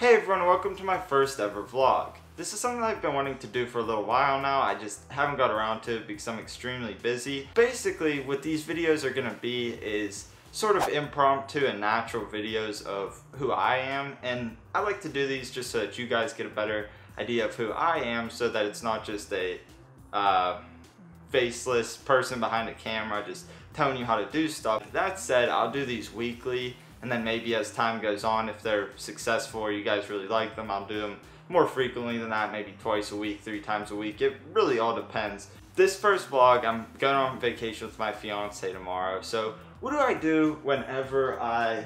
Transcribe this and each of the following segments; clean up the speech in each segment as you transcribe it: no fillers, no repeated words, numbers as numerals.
Hey everyone, welcome to my first ever vlog. This is something I've been wanting to do for a little while now. I just haven't got around to it because I'm extremely busy. Basically, what these videos are gonna be is sort of impromptu and natural videos of who I am, and I like to do these just so that you guys get a better idea of who I am, so that it's not just a faceless person behind a camera just telling you how to do stuff. That said, I'll do these weekly, and then maybe as time goes on, if they're successful or you guys really like them, I'll do them more frequently than that, maybe twice a week, 3 times a week. It really all depends. This first vlog, I'm going on vacation with my fiance tomorrow. So what do I do whenever I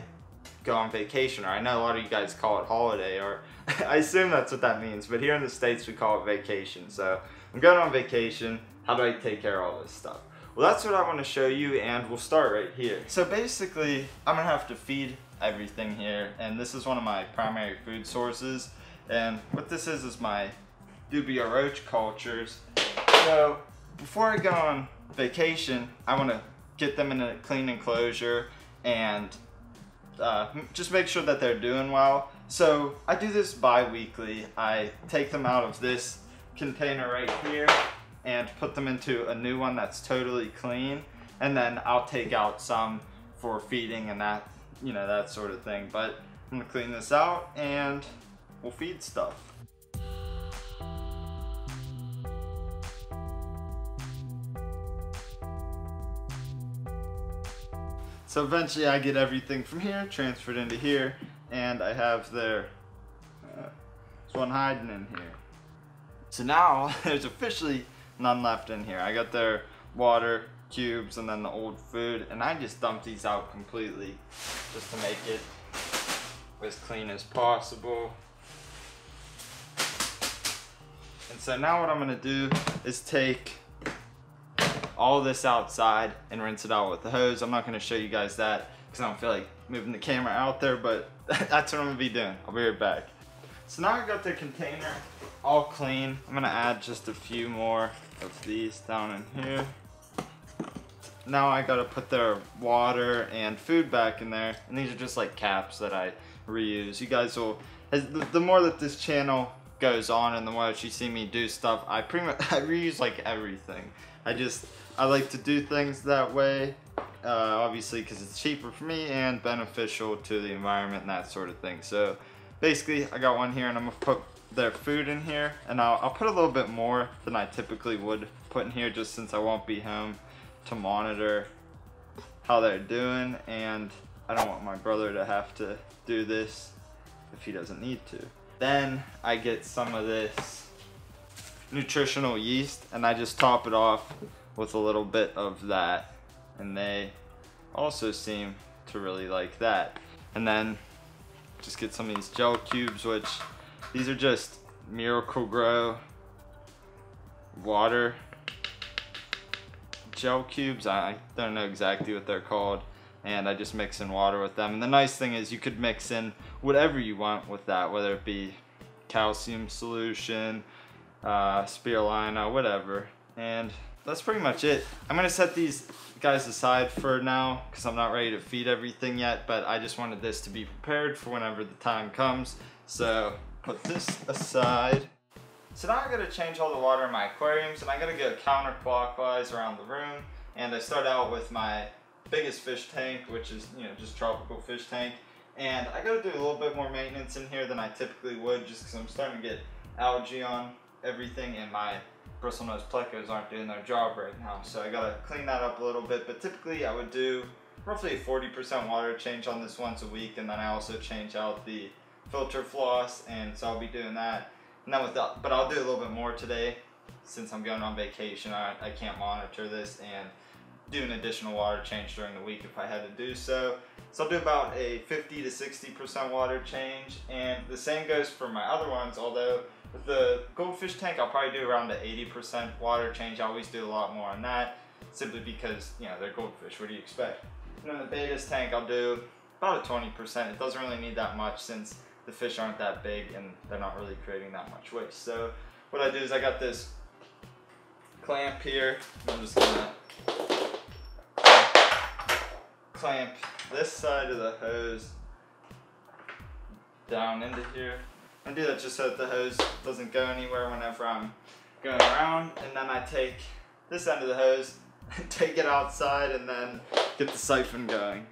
go on vacation? Or I know a lot of you guys call it holiday, or I assume that's what that means, but here in the States, we call it vacation. So I'm going on vacation. How do I take care of all this stuff? Well, that's what I want to show you, and we'll start right here. So basically, I'm gonna have to feed everything here, and this is one of my primary food sources. And what this is my Dubia roach cultures. So before I go on vacation, I want to get them in a clean enclosure and just make sure that they're doing well. So I do this bi-weekly. I take them out of this container right here and put them into a new one that's totally clean, and then I'll take out some for feeding and that, you know, that sort of thing. But I'm gonna clean this out and we'll feed stuff. So eventually I get everything from here transferred into here, and I have their there's one hiding in here. So now there's officially none left in here. I got their water cubes and then the old food, and I just dumped these out completely just to make it as clean as possible. And so now what I'm gonna do is take all this outside and rinse it out with the hose. I'm not gonna show you guys that because I don't feel like moving the camera out there, but that's what I'm gonna be doing. I'll be right back. So now I got the container all clean. I'm gonna add just a few more of these down in here. Now I gotta put their water and food back in there. And these are just like caps that I reuse. You guys will, as the more that this channel goes on and the more that you see me do stuff, I pretty much, I reuse like everything. I like to do things that way, obviously because it's cheaper for me and beneficial to the environment and that sort of thing. So basically, I got one here, and I'm gonna put their food in here, and I'll put a little bit more than I typically would put in here, just since I won't be home to monitor how they're doing, and I don't want my brother to have to do this if he doesn't need to. Then I get some of this nutritional yeast, and I just top it off with a little bit of that, and they also seem to really like that. And then just get some of these gel cubes, which these are just Miracle-Gro water gel cubes. I don't know exactly what they're called, and I just mix in water with them. And the nice thing is you could mix in whatever you want with that, whether it be calcium solution, spirulina, whatever. And that's pretty much it. I'm gonna set these guys aside for now because I'm not ready to feed everything yet, but I just wanted this to be prepared for whenever the time comes. So put this aside. So now I gotta change all the water in my aquariums, and I gotta go counterclockwise around the room. And I start out with my biggest fish tank, which is, you know, just tropical fish tank. And I gotta do a little bit more maintenance in here than I typically would, just because I'm starting to get algae on everything, and my bristlenose plecos aren't doing their job right now, so I gotta clean that up a little bit. But typically I would do roughly a 40% water change on this once a week, and then I also change out the filter floss, and so I'll be doing that. And then with that, but I'll do a little bit more today since I'm going on vacation. I can't monitor this and do an additional water change during the week if I had to do so. So I'll do about a 50 to 60% water change, and the same goes for my other ones, although with the goldfish tank, I'll probably do around an 80% water change. I always do a lot more on that, simply because, you know, they're goldfish. What do you expect? And then the betas tank, I'll do about a 20%. It doesn't really need that much since the fish aren't that big and they're not really creating that much waste. So what I do is I got this clamp here. I'm just gonna clamp this side of the hose down into here. I do that just so that the hose doesn't go anywhere whenever I'm going around. And then I take this end of the hose, take it outside, and then get the siphon going.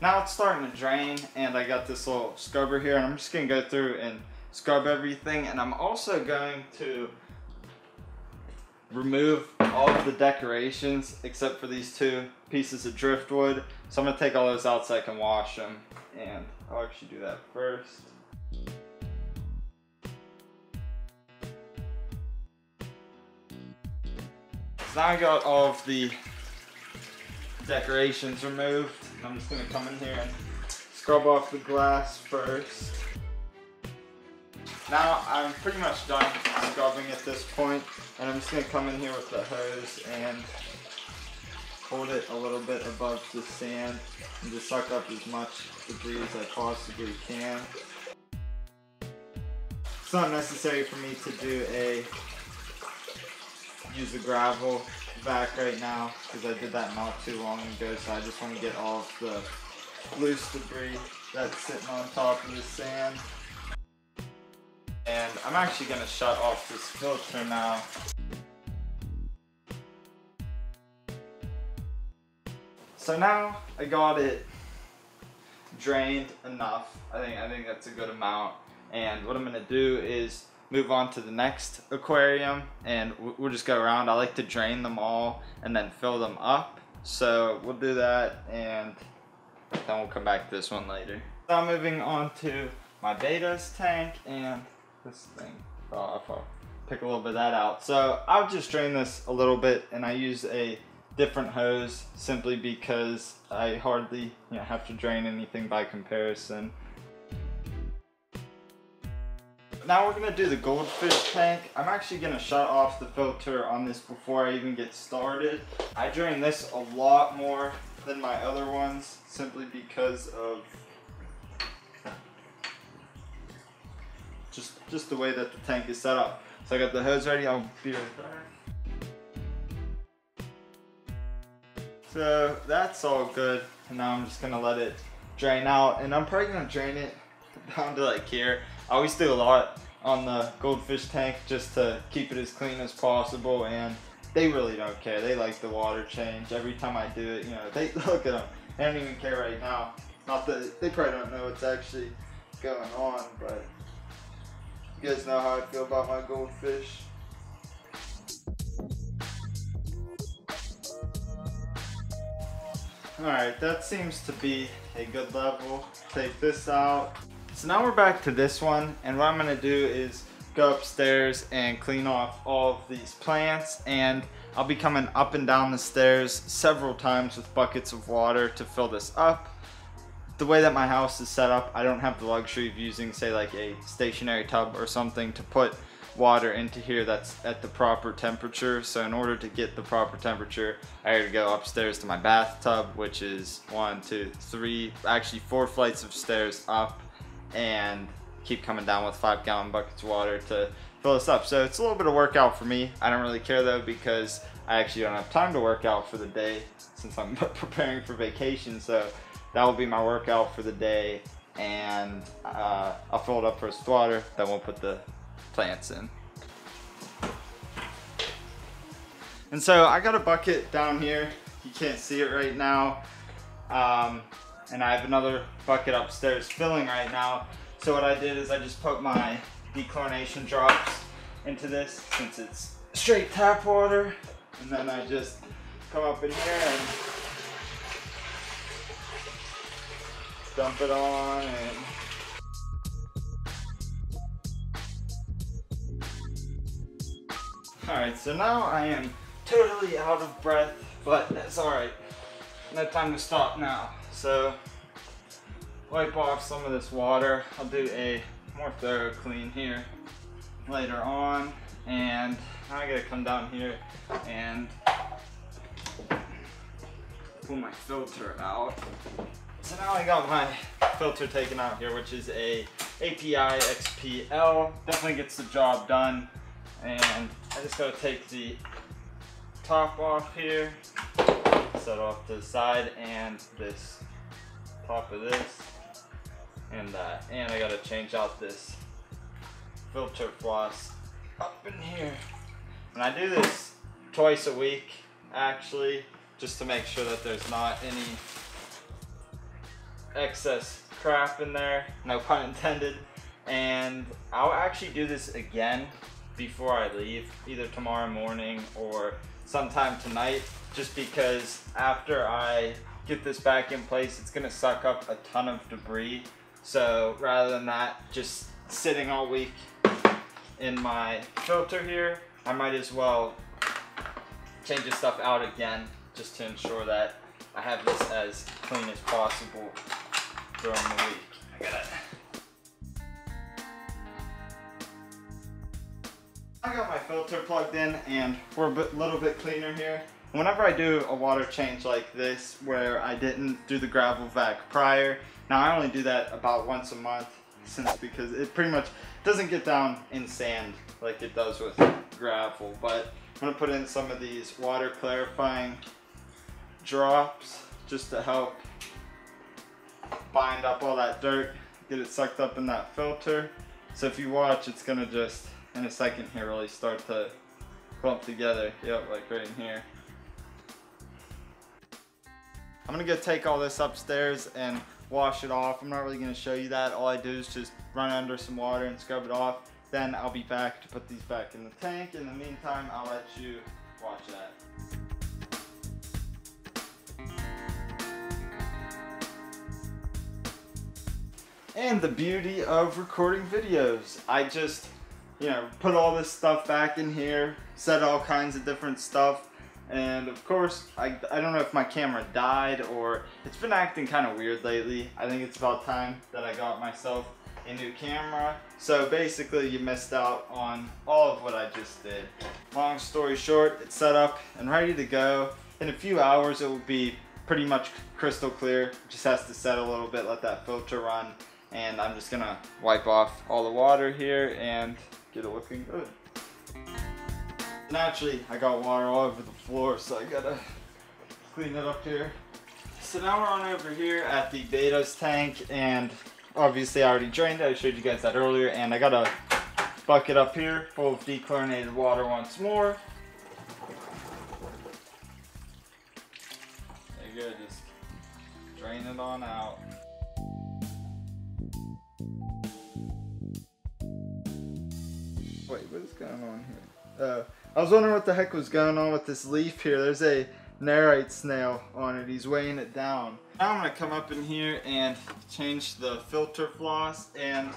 Now it's starting to drain, and I got this little scrubber here, and I'm just gonna go through and scrub everything. And I'm also going to remove all of the decorations except for these two pieces of driftwood. So I'm gonna take all those out so I can wash them, and I'll actually do that first. So now I got all of the decorations removed. I'm just gonna come in here and scrub off the glass first. Now I'm pretty much done scrubbing at this point, and I'm just gonna come in here with the hose and hold it a little bit above the sand and just suck up as much debris as I possibly can. It's not necessary for me to use the gravel back right now because I did that not too long ago, so I just want to get all of the loose debris that's sitting on top of the sand. And I'm actually going to shut off this filter now. So now I got it drained enough. I think that's a good amount. And what I'm going to do is move on to the next aquarium, and we'll just go around. I like to drain them all and then fill them up. So we'll do that, and then we'll come back to this one later. Now moving on to my betas tank, and this thing fell off. I'll pick a little bit of that out. So I'll just drain this a little bit, and I use a different hose simply because I hardly have to drain anything by comparison. Now we're going to do the goldfish tank. I'm actually going to shut off the filter on this before I even get started. I drain this a lot more than my other ones simply because of just the way that the tank is set up. So I got the hose ready. I'll be right back. So that's all good. And now I'm just going to let it drain out, and I'm probably going to drain it down to like here. I always do a lot on the goldfish tank just to keep it as clean as possible, and they really don't care. They like the water change. Every time I do it, they look at them. They don't even care right now. Not that they probably don't know what's actually going on, but you guys know how I feel about my goldfish. All right, that seems to be a good level. Take this out. So now we're back to this one, and what I'm going to do is go upstairs and clean off all of these plants, and I'll be coming up and down the stairs several times with buckets of water to fill this up. The way that my house is set up, I don't have the luxury of using, say, like a stationary tub or something to put water into here that's at the proper temperature. So in order to get the proper temperature, I had to go upstairs to my bathtub, which is 1, 2, 3, actually 4 flights of stairs up, and keep coming down with 5-gallon buckets of water to fill this up. So it's a little bit of workout for me. I don't really care though, because I actually don't have time to work out for the day since I'm preparing for vacation. So that will be my workout for the day, and I'll fill it up first with water, then we'll put the plants in. And so I got a bucket down here. You can't see it right now. And I have another bucket upstairs filling right now. So what I did is I just put my dechlorination drops into this since it's straight tap water. And then I just come up in here and dump it on. All right, so now I am totally out of breath, but that's all right. No time to stop now. So wipe off some of this water. I'll do a more thorough clean here later on. And now I gotta come down here and pull my filter out. So now I got my filter taken out here, which is a API XPL. Definitely gets the job done. And I just gotta take the top off here, set off to the side, and this top of this, and that. And I gotta change out this filter floss up in here. And I do this twice a week, actually, just to make sure that there's not any excess crap in there, no pun intended. And I'll actually do this again before I leave, either tomorrow morning or sometime tonight, just because after I get this back in place, it's gonna suck up a ton of debris. So rather than that just sitting all week in my filter here, I might as well change this stuff out again, just to ensure that I have this as clean as possible during the week. I got it. I got my filter plugged in and we're a little bit cleaner here. Whenever I do a water change like this where I didn't do the gravel vac prior, now I only do that about once a month because it pretty much doesn't get down in sand like it does with gravel. But I'm going to put in some of these water clarifying drops just to help bind up all that dirt, get it sucked up in that filter. So if you watch, it's going to just in a second here really start to clump together. Yep, like right in here. I'm gonna go take all this upstairs and wash it off. I'm not really gonna show you that. All I do is just run under some water and scrub it off. Then I'll be back to put these back in the tank. In the meantime, I'll let you watch that. And the beauty of recording videos. I just, you know, put all this stuff back in here, said all kinds of different stuff, and of course, I don't know if my camera died or it's been acting kind of weird lately. I think it's about time that I got myself a new camera. So basically, you missed out on all of what I just did. Long story short, it's set up and ready to go. In a few hours, it will be pretty much crystal clear. Just has to set a little bit, let that filter run, and I'm just gonna wipe off all the water here and get it looking good. Naturally, I got water all over the floor, so I gotta clean it up here. So now we're on over here at the Beto's tank, and obviously I already drained it. I showed you guys that earlier, and I got a bucket up here full of dechlorinated water once more. There you go, just drain it on out. Wait, what is going on here? I was wondering what the heck was going on with this leaf here. There's a nerite snail on it. He's weighing it down. Now I'm going to come up in here and change the filter floss. And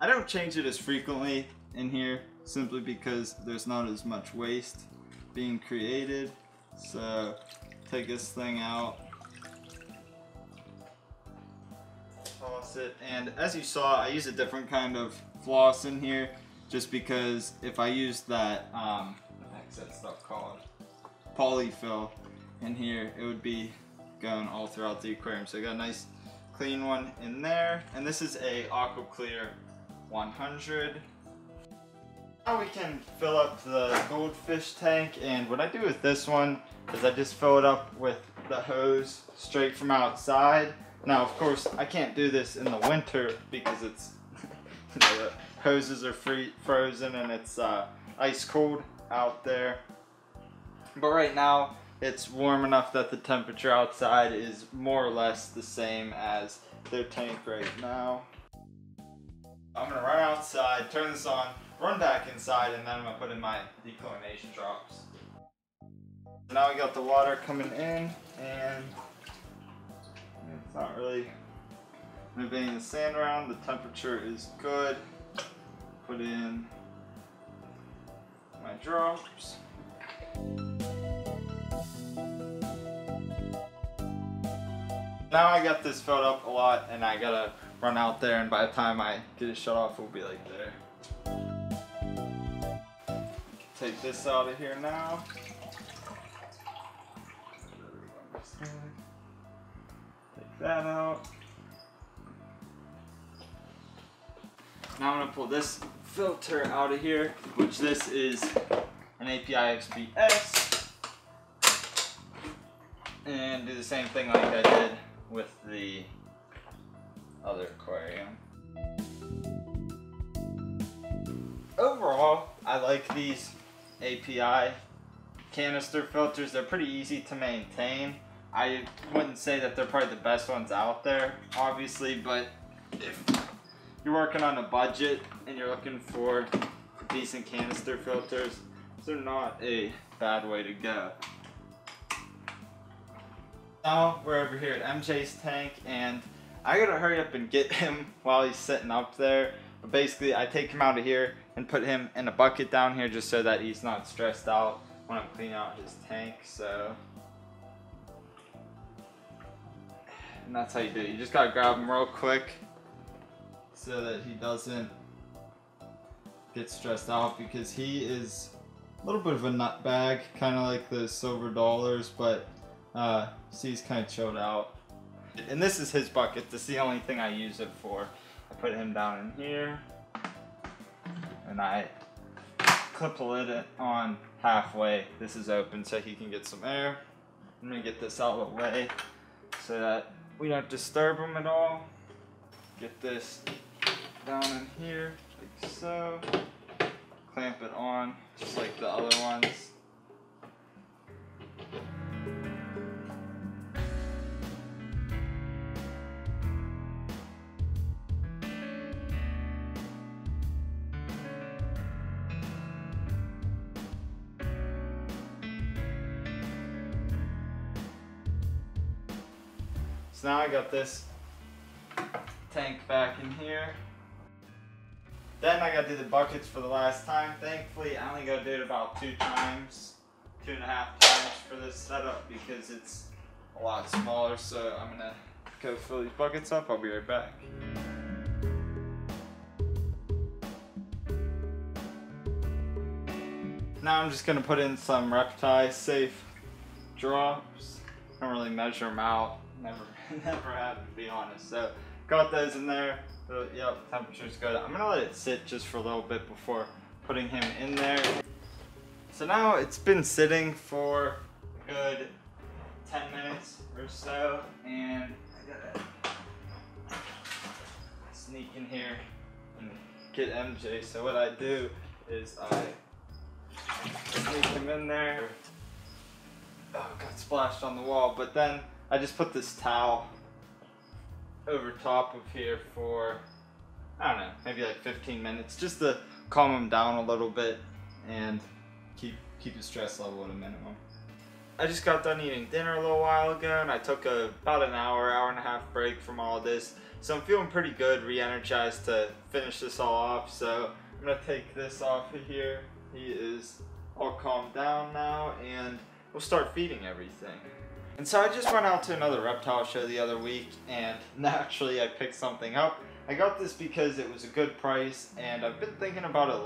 I don't change it as frequently in here simply because there's not as much waste being created. So take this thing out. Toss it. And as you saw, I use a different kind of floss in here. Just because if I use that, what the heck's that stuff called? Polyfill in here, it would be going all throughout the aquarium. So I got a nice clean one in there. And this is a AquaClear 100. Now we can fill up the goldfish tank. And what I do with this one is I just fill it up with the hose straight from outside. Now, of course, I can't do this in the winter because it's, you know, the hoses are frozen and it's ice cold out there. But right now it's warm enough that the temperature outside is more or less the same as their tank right now. I'm gonna run outside, turn this on, run back inside, and then I'm gonna put in my dechlorination drops. Now we got the water coming in and it's not really moving the sand around. The temperature is good. Put in my drops. Now I got this filled up a lot and I gotta run out there, and by the time I get it shut off, we'll be like there. Take this out of here now. Take that out. Now I'm gonna pull this filter out of here, which this is an API XP-S, and do the same thing like I did with the other aquarium. Overall, I like these API canister filters. They're pretty easy to maintain. I wouldn't say that they're probably the best ones out there, obviously, but if you're working on a budget and you're looking for decent canister filters, they're not a bad way to go. Now we're over here at MJ's tank, and I gotta hurry up and get him while he's sitting up there. But basically, I take him out of here and put him in a bucket down here just so that he's not stressed out when I'm cleaning out his tank. So, and that's how you do it. You just gotta grab him real quick so that he doesn't get stressed out, because he is a little bit of a nutbag, kind of like the silver dollars, but see, he's kind of chilled out. And this is his bucket. That's the only thing I use it for. I put him down in here, and I clip the lid on halfway. This is open so he can get some air. I'm gonna get this out of the way so that we don't disturb him at all. Get this down in here, like so. Clamp it on, just like the other ones. So now I got this tank back in here. Then I gotta do the buckets for the last time. Thankfully, I only gotta do it about two and a half times for this setup, because it's a lot smaller. So I'm gonna go fill these buckets up. I'll be right back. Now I'm just gonna put in some Repashy safe drops. I don't really measure them out. Never have, to be honest. So got those in there. Yep, temperature's good. I'm gonna let it sit just for a little bit before putting him in there. So now it's been sitting for a good 10 minutes or so, and I gotta sneak in here and get MJ. So what I do is I sneak him in there. Oh, got splashed on the wall, but then I just put this towel over top of here for, I don't know, maybe like 15 minutes, just to calm him down a little bit and keep his stress level at a minimum. I just got done eating dinner a little while ago, and I took about an hour and a half break from all this. So I'm feeling pretty good, re-energized to finish this all off. So I'm gonna take this off of here. He is all calmed down now, and we'll start feeding everything. And so I just went out to another reptile show the other week, and naturally I picked something up. I got this because it was a good price, and I've been thinking about it a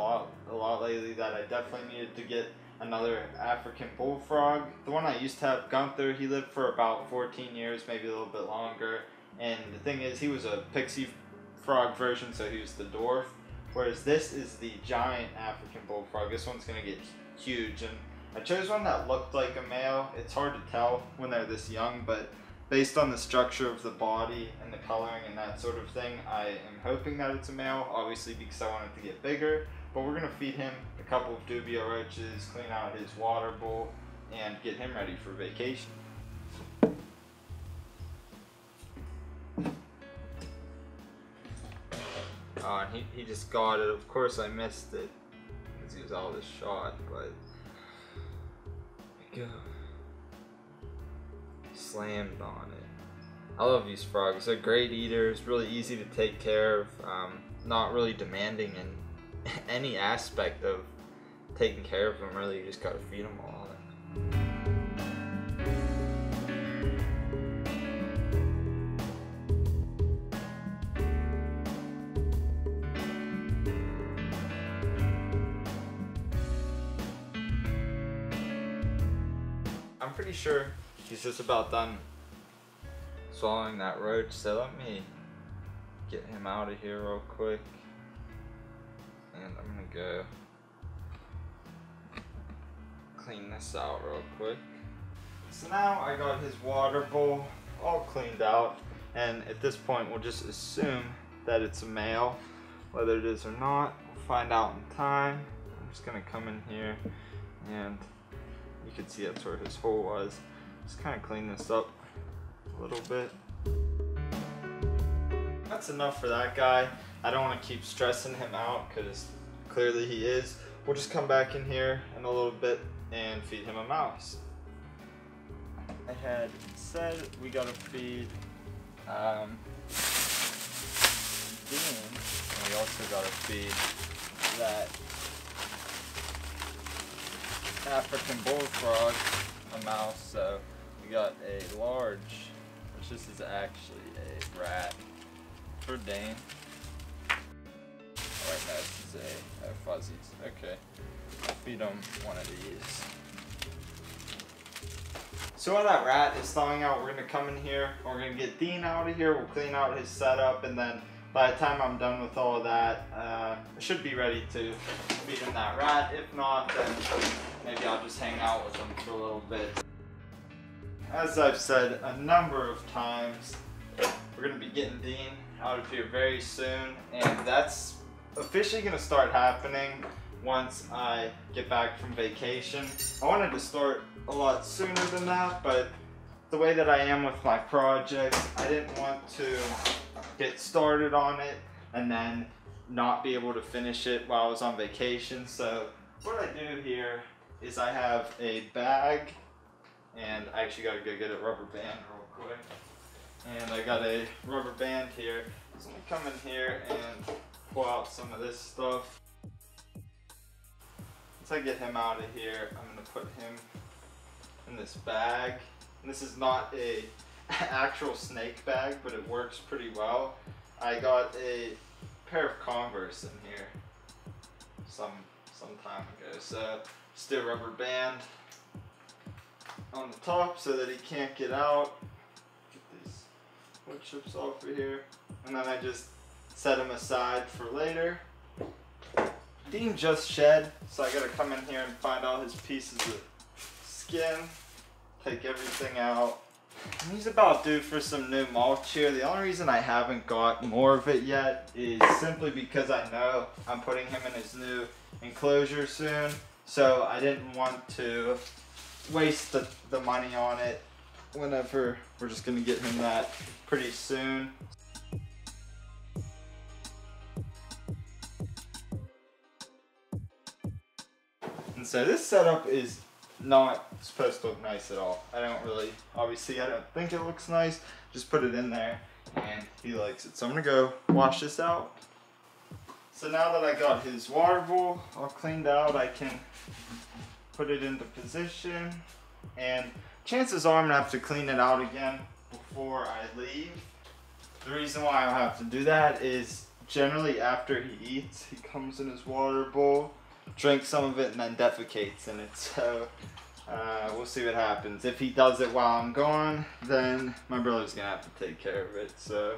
lot lately, that I definitely needed to get another African bullfrog. The one I used to have, Gunther, he lived for about 14 years, maybe a little bit longer. And the thing is, he was a pixie frog version, so he was the dwarf. Whereas this is the giant African bullfrog. This one's gonna get huge. And I chose one that looked like a male. It's hard to tell when they're this young, but based on the structure of the body and the coloring and that sort of thing, I am hoping that it's a male, obviously, because I want it to get bigger. But we're gonna feed him a couple of Dubia roaches, clean out his water bowl, and get him ready for vacation. Oh, and he just got it. Of course I missed it, because he was out of the shot, but go. Slammed on it. I love these frogs. They're great eaters, really easy to take care of, not really demanding in any aspect of taking care of them, really. You just gotta feed them all. I'm pretty sure he's just about done swallowing that roach, so let me get him out of here real quick. And I'm gonna go clean this out real quick. So now I got his water bowl all cleaned out. And at this point, we'll just assume that it's a male. Whether it is or not, we'll find out in time. I'm just gonna come in here, and you can see that's where his hole was. Just kind of clean this up a little bit. That's enough for that guy. I don't want to keep stressing him out because clearly he is. We'll just come back in here in a little bit and feed him a mouse. I had said we gotta feed Dean, and we also gotta feed that African bullfrog a mouse. So we got a large, which this is actually a rat for Dean. Alright, this is a fuzzies. Okay, I'll feed him one of these. So while that rat is thawing out, we're gonna come in here, and we're gonna get Dean out of here. We'll clean out his setup, and then by the time I'm done with all of that, I should be ready to feed him that rat. If not, then maybe I'll just hang out with him for a little bit. As I've said a number of times, we're gonna be getting Dean out of here very soon, and that's officially gonna start happening once I get back from vacation. I wanted to start a lot sooner than that, but the way that I am with my projects, I didn't want to get started on it and then not be able to finish it while I was on vacation. So what I do here is I have a bag, and I actually gotta go get a rubber band real quick. And I got a rubber band here. So I'm gonna come in here and pull out some of this stuff. Once I get him out of here, I'm gonna put him in this bag. And this is not a actual snake bag, but it works pretty well. I got a pair of Converse in here some time ago. So just do a rubber band on the top so that he can't get out. Get these wood chips off of here. And then I just set him aside for later. Dean just shed, so I gotta come in here and find all his pieces of skin, take everything out. And he's about due for some new mulch here. The only reason I haven't got more of it yet is simply because I know I'm putting him in his new enclosure soon, so I didn't want to waste the money on it whenever we're just gonna get him that pretty soon. So this setup is not supposed to look nice at all. I don't really, obviously I don't think it looks nice. Just put it in there and he likes it. So I'm gonna go wash this out. So now that I got his water bowl all cleaned out, I can put it into position. And chances are I'm gonna have to clean it out again before I leave. The reason why I'll have to do that is generally after he eats, he comes in his water bowl, drinks some of it, and then defecates in it. So we'll see what happens. If he does it while I'm gone, then my brother's gonna have to take care of it. So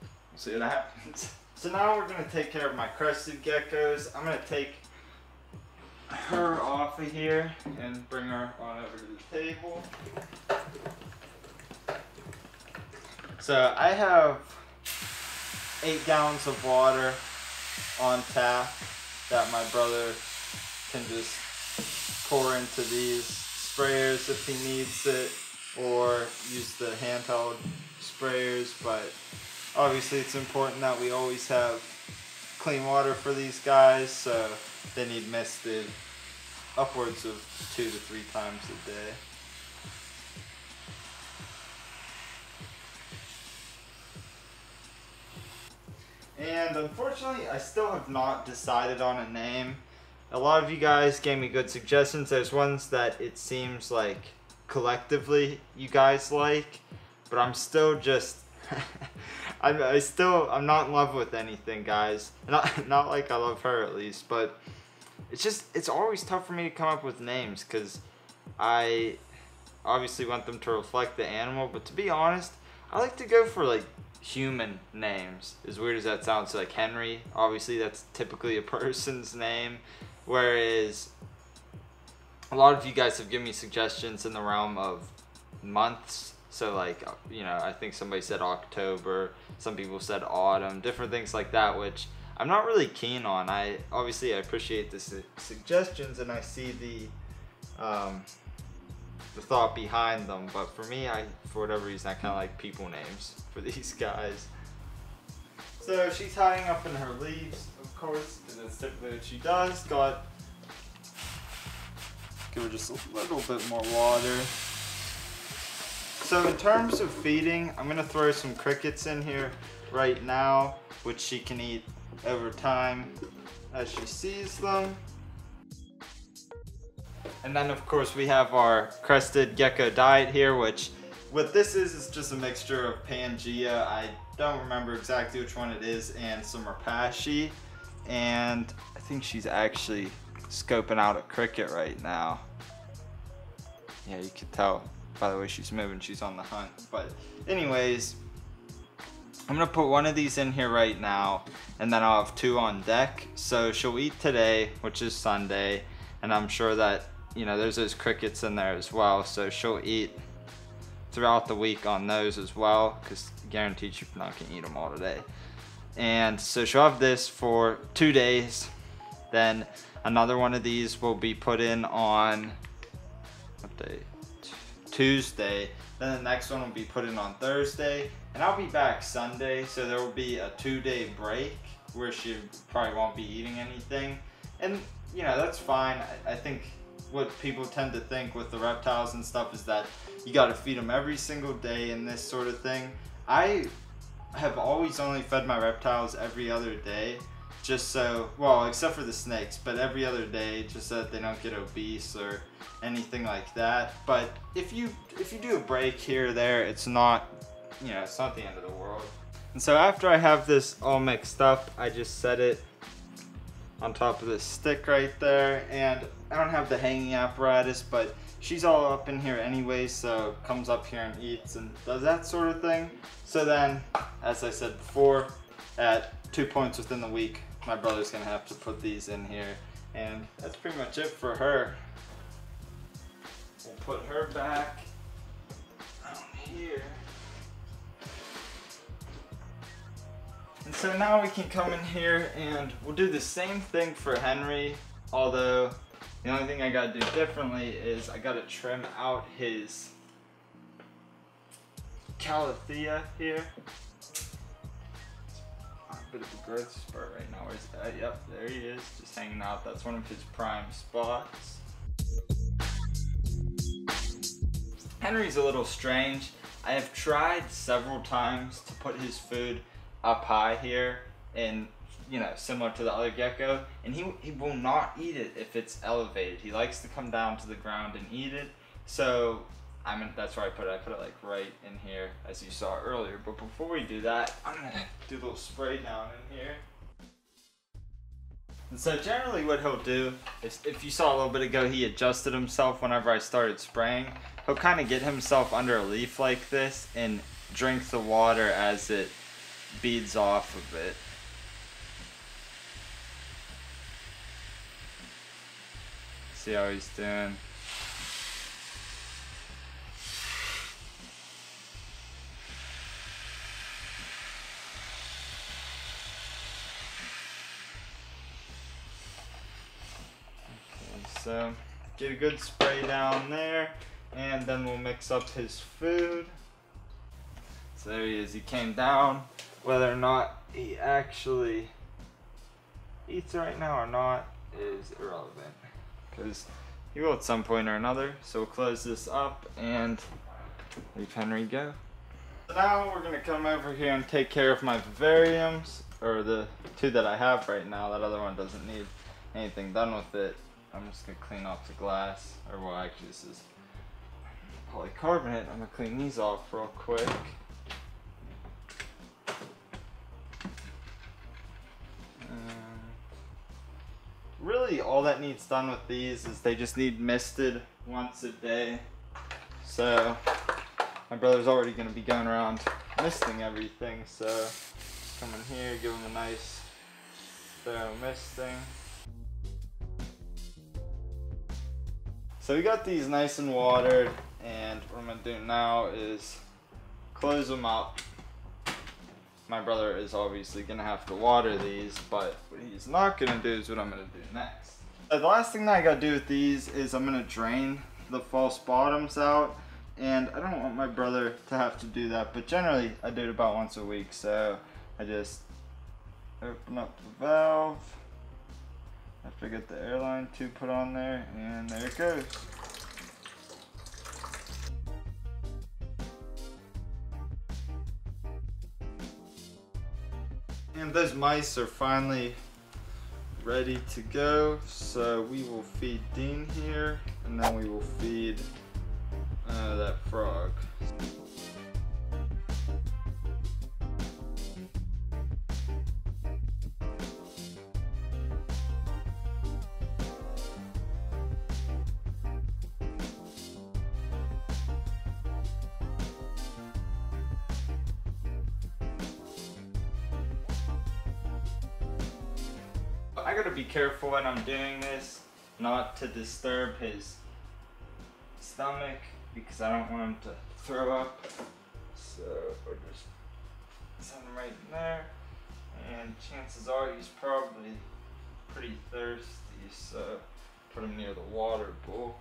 we'll see what happens. So now we're gonna take care of my crested geckos. I'm gonna take her off of here and bring her on over to the table. So I have 8 gallons of water on tap that my brother can just pour into these sprayers if he needs it, or use the handheld sprayers. But obviously it's important that we always have clean water for these guys, so they need misted upwards of 2 to 3 times a day. And unfortunately, I still have not decided on a name. A lot of you guys gave me good suggestions. There's ones that it seems like collectively you guys like, but I'm still just, I'm not in love with anything, guys. Not like I love her, at least, but it's just, it's always tough for me to come up with names because I obviously want them to reflect the animal, but to be honest, I like to go for like human names, as weird as that sounds. So like Henry, obviously that's typically a person's name, whereas a lot of you guys have given me suggestions in the realm of months, So like, you know, I think somebody said October, some people said autumn, different things like that, which I'm not really keen on. I appreciate the suggestions and I see the thought behind them, but for me, for whatever reason, I kind of like people names for these guys. So she's hiding up in her leaves, of course, because that's typically what she does. Got, give her just a little bit more water. So in terms of feeding, I'm gonna throw some crickets in here right now, which she can eat over time as she sees them. And then of course we have our crested gecko diet here, which what this is just a mixture of Pangea, I don't remember exactly which one it is, and some Repashy. And I think she's actually scoping out a cricket right now. Yeah, you can tell by the way she's moving, she's on the hunt. But anyways, I'm gonna put one of these in here right now, and then I'll have two on deck. So she'll eat today, which is Sunday, and I'm sure that, you know, there's those crickets in there as well, so she'll eat throughout the week on those as well, because guaranteed she's not gonna eat them all today. And so she'll have this for 2 days. Then another one of these will be put in on, what day? Tuesday. Then the next one will be put in on Thursday, and I'll be back Sunday, so there will be a 2-day break where she probably won't be eating anything. And you know, that's fine. I think what people tend to think with the reptiles and stuff is that you got to feed them every single day and this sort of thing. I have always only fed my reptiles every other day, just so, well, except for the snakes, but every other day, just so that they don't get obese or anything like that. But if you do a break here or there, it's not, you know, it's not the end of the world. And so after I have this all mixed up, I just set it on top of this stick right there, and I don't have the hanging apparatus, but she's all up in here anyway, so comes up here and eats and does that sort of thing. So then, as I said before, at 2 points within the week, my brother's gonna have to put these in here, and that's pretty much it for her. We'll put her back down here. And so now we can come in here and we'll do the same thing for Henry, although the only thing I gotta do differently is I gotta trim out his calathea here. Bit of a growth spurt right now. Where's that? Yep, there he is, just hanging out. That's one of his prime spots. Henry's a little strange. I have tried several times to put his food up high here, and you know, similar to the other gecko, and he will not eat it if it's elevated. He likes to come down to the ground and eat it. So I mean, that's where I put it. I put it like right in here, as you saw earlier. But before we do that, I'm gonna do a little spray down in here. And so generally what he'll do is, if you saw a little bit ago, he adjusted himself whenever I started spraying. He'll kind of get himself under a leaf like this and drink the water as it beads off of it. See how he's doing? So get a good spray down there, and then we'll mix up his food. So there he is, he came down. Whether or not he actually eats right now or not is irrelevant, because he will at some point or another. So we'll close this up and leave Henry go. So now we're gonna come over here and take care of my vivariums, or the two that I have right now. That other one doesn't need anything done with it. I'm just gonna clean off the glass, or well, actually this is polycarbonate. I'm gonna clean these off real quick. Really all that needs done with these is they just need misted once a day. So my brother's already gonna be going around misting everything. So just come in here, give him a nice thorough misting. So we got these nice and watered, and what I'm gonna do now is close them up. My brother is obviously going to have to water these, but what he's not going to do is what I'm going to do next. So the last thing that I got to do with these is I'm going to drain the false bottoms out, and I don't want my brother to have to do that, but generally I do it about once a week. So I just open up the valve after I get the airline tube put on there, and there it goes. And those mice are finally ready to go, so we will feed Dean here, and then we will feed that frog. I gotta be careful when I'm doing this not to disturb his stomach, because I don't want him to throw up. So we're just send him right in there, and chances are he's probably pretty thirsty, so put him near the water bowl.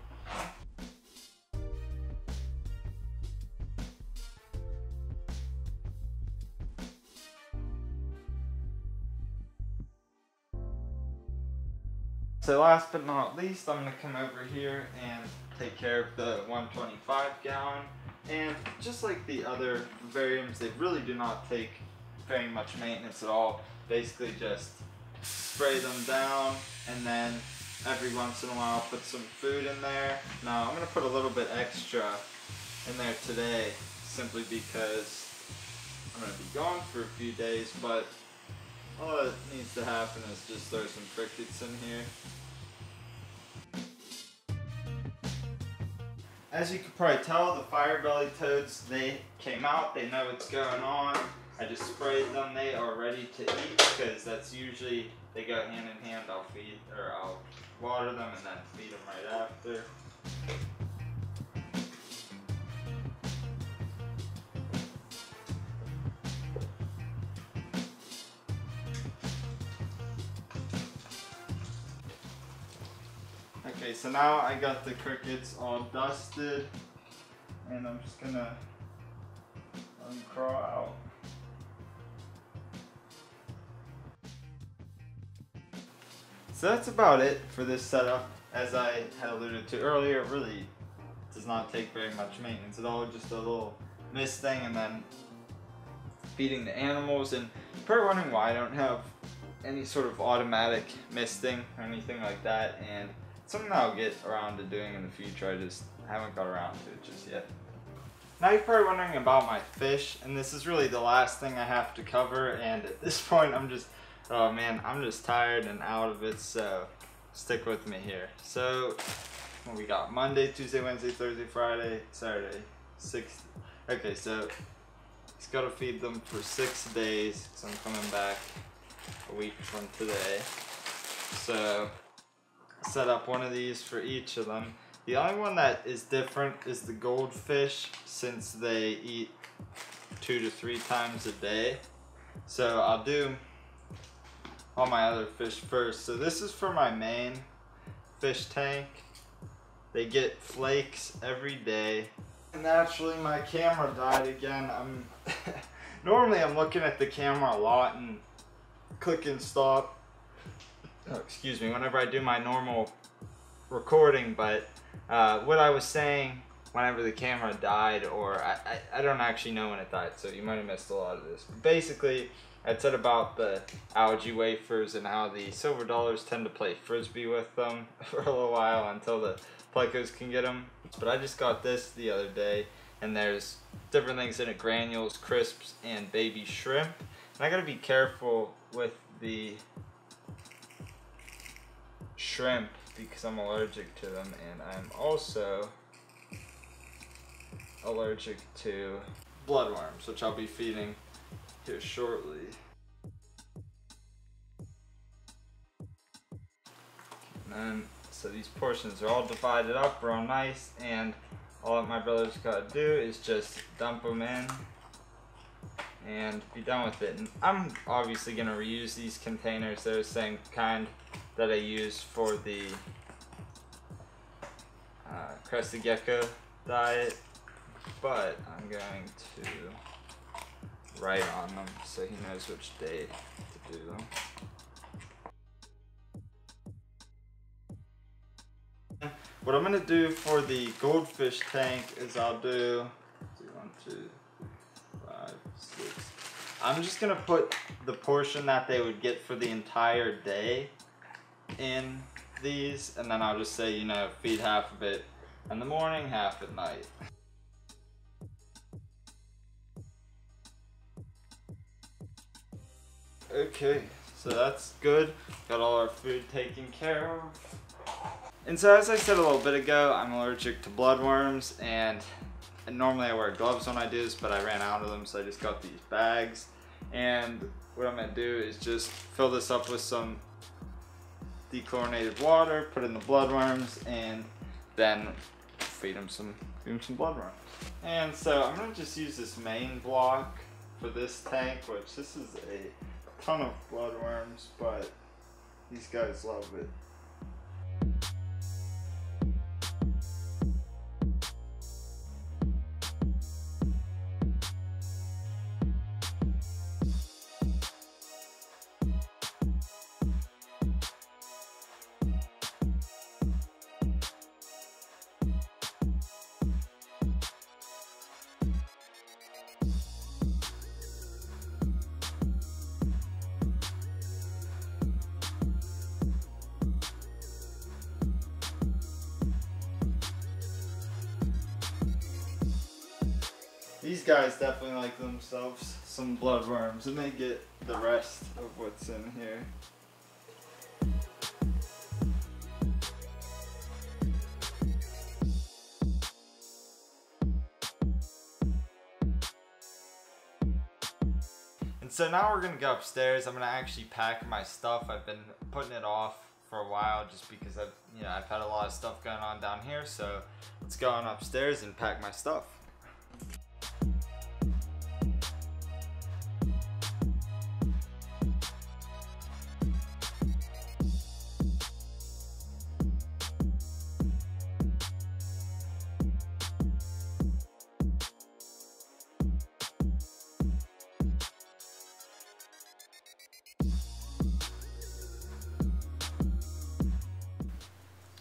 So last but not least, I'm going to come over here and take care of the 125 gallon. And just like the other vivariums, they really do not take very much maintenance at all. Basically just spray them down, and then every once in a while put some food in there. Now I'm going to put a little bit extra in there today, simply because I'm going to be gone for a few days, but all that needs to happen is just throw some crickets in here. As you can probably tell, the fire-belly toads, they came out, they know what's going on. I just sprayed them, they are ready to eat, because that's usually, they go hand in hand. I'll water them and then feed them right after. Okay, so now I got the crickets all dusted, and I'm just gonna let them crawl out. So that's about it for this setup. As I had alluded to earlier, it really does not take very much maintenance at all, just a little mist thing and then feeding the animals. And you're probably wondering why I don't have any sort of automatic misting or anything like that, and something that I'll get around to doing in the future. I just haven't got around to it just yet. Now you're probably wondering about my fish, and this is really the last thing I have to cover, and at this point I'm just, oh man, I'm just tired and out of it, so stick with me here. So what we got? Monday, Tuesday, Wednesday, Thursday, Friday, Saturday, 6. Okay, so just gotta feed them for 6 days, so I'm coming back a week from today. So set up one of these for each of them. The only one that is different is the goldfish, since they eat 2 to 3 times a day. So I'll do all my other fish first. So this is for my main fish tank. They get flakes every day. And naturally my camera died again. I'm normally I'm looking at the camera a lot and click and stop. Oh, excuse me, whenever I do my normal recording, but what I was saying whenever the camera died, or I don't actually know when it died, so you might have missed a lot of this. But basically, I said about the algae wafers and how the silver dollars tend to play frisbee with them for a little while until the plecos can get them. But I just got this the other day, and there's different things in it, granules, crisps, and baby shrimp. And I gotta be careful with the shrimp because I'm allergic to them, and I'm also allergic to bloodworms, which I'll be feeding here shortly. And then, so these portions are all divided up real nice, and all that my brother's got to do is just dump them in and be done with it. And I'm obviously going to reuse these containers. They're the same kind that I used for the crested gecko diet, but I'm going to write on them so he knows which day to do them. What I'm going to do for the goldfish tank is I'll do 1, 2, 5, 6. I'm just going to put the portion that they would get for the entire day in these, and then I'll just say, you know, feed half of it in the morning, half at night. Okay, so that's good. Got all our food taken care of. And so, as I said a little bit ago, I'm allergic to bloodworms, and normally I wear gloves when I do this, but I ran out of them, so I just got these bags. And what I'm going to do is just fill this up with some dechlorinated water, put in the bloodworms, and then feed them some bloodworms. And so I'm going to just use this main block for this tank, which this is a ton of bloodworms, but these guys love it. These guys definitely like themselves some bloodworms, and they get the rest of what's in here. And so now we're gonna go upstairs. I'm gonna actually pack my stuff. I've been putting it off for a while just because I've had a lot of stuff going on down here. So let's go on upstairs and pack my stuff.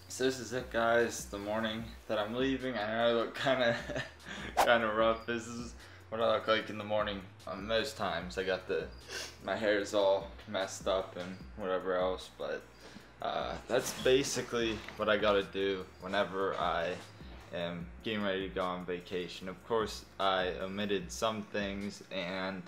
So this is it, guys, the morning that I'm leaving. I know I look kind of rough. This is what I look like in the morning most times. I got my hair is all messed up and whatever else, but that's basically what I gotta do whenever I am getting ready to go on vacation. Of course, I omitted some things, and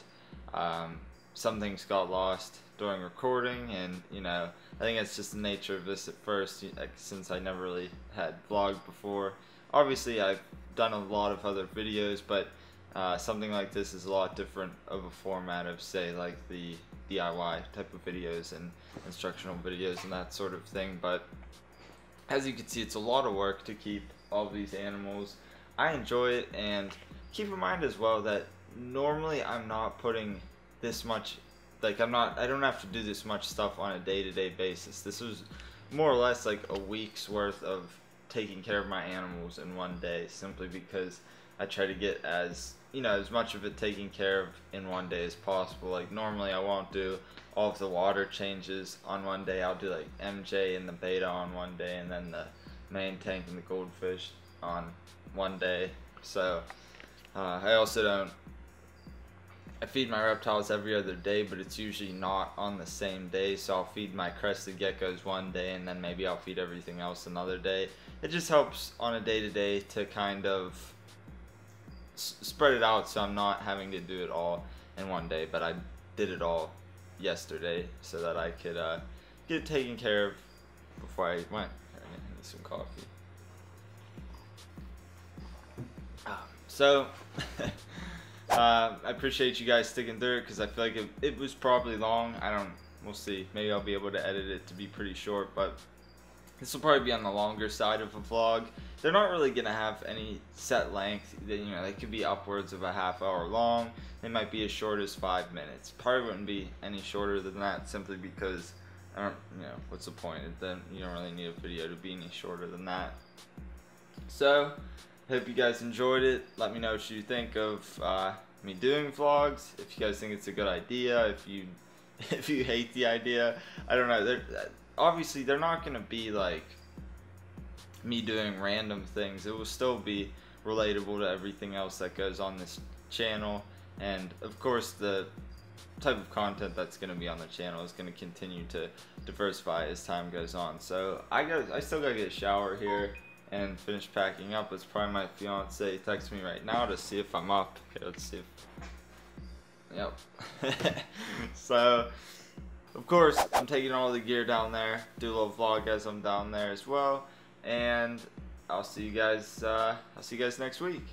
some things got lost during recording, and I think it's just the nature of this at first, since I never really had vlogged before. Obviously I've done a lot of other videos, but something like this is a lot different of a format of, say, like the DIY type of videos and instructional videos and that sort of thing. But as you can see, it's a lot of work to keep all these animals. I enjoy it, and keep in mind as well that normally I'm not putting this much, like I don't have to do this much stuff on a day-to-day basis. This was more or less like a week's worth of taking care of my animals in one day, simply because I try to get as much of it taken care of in one day as possible. Like normally I won't do all of the water changes on one day. I'll do like MJ and the beta on one day, and then the main tank and the goldfish on one day. So I also don't, I feed my reptiles every other day, but it's usually not on the same day, so I'll feed my crested geckos one day, and then maybe I'll feed everything else another day. It just helps on a day-to-day to kind of spread it out, so I'm not having to do it all in one day. But I did it all yesterday so that I could get it taken care of before I went. I need some coffee. So... I appreciate you guys sticking through it, because I feel like it was probably long. We'll see. Maybe I'll be able to edit it to be pretty short, but This will probably be on the longer side of a vlog. They're not really gonna have any set length. They could be upwards of a half hour long. They might be as short as 5 minutes. Probably wouldn't be any shorter than that, simply because what's the point? Then you don't really need a video to be any shorter than that. So, hope you guys enjoyed it. Let me know what you think of me doing vlogs. If you guys think it's a good idea, if you hate the idea, I don't know. Obviously, they're not gonna be like me doing random things. It will still be relatable to everything else that goes on this channel, and of course the type of content that's going to be on the channel is going to continue to diversify as time goes on. So I still gotta get a shower here and finish packing up. It's probably my fiance texts me right now to see if I'm up. Okay, let's see if... yep. So of course I'm taking all the gear down there, do a little vlog as I'm down there as well. And I'll see you guys next week.